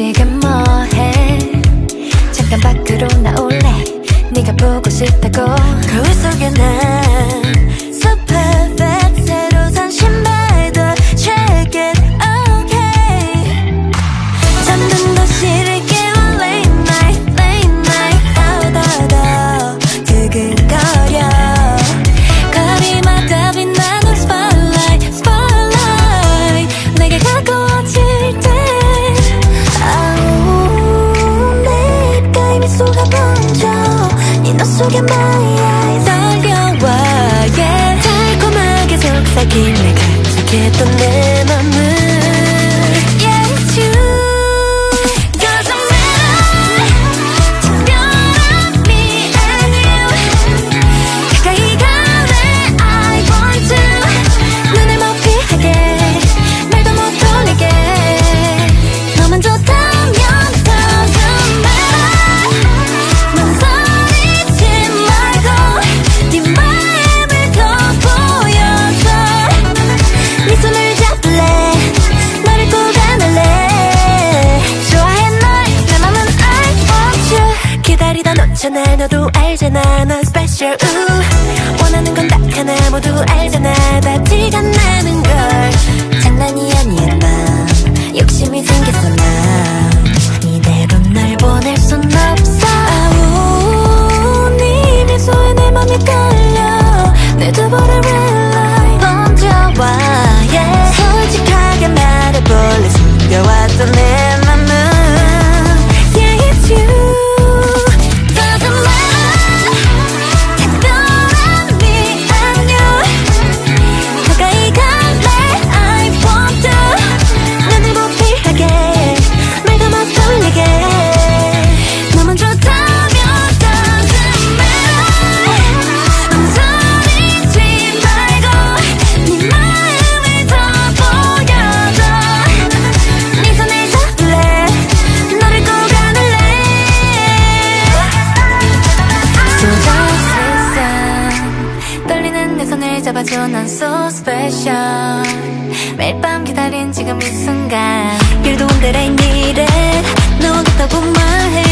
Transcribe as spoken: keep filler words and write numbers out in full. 지금 뭐해? 잠깐 밖으로 나올래? 네가 보고 싶다고. 거울 속에 난 so perfect. 새로 산 신발도 check it okay. 잠든 도시를 깨워 late night late night 아우다우다 두근거려. 거리마다 빛나는 spotlight spotlight 내게 가까워질 때 아우 내가 이미 속아 번져 네 눈 속에 my eyes 달려와 yeah. 달콤하게 속삭이네 간직했던 내 맘을 날 너도 알잖아 난 special ooh. 원하는 건 딱 하나 모두 알잖아 다 티가 나는 걸 장난이 아니야 난 욕심이 생겼어 난 이대로 날 보낼 순 없어 아우 네 미소에 내 맘이 떨려 내 두 볼에 red light 던져와 yeah. 솔직하게 말해볼래 숨겨왔던 내 맘은 yeah it's you 난 so special 매일 밤 기다린 지금 이 순간 You're the one that I needed 너 같다고 말해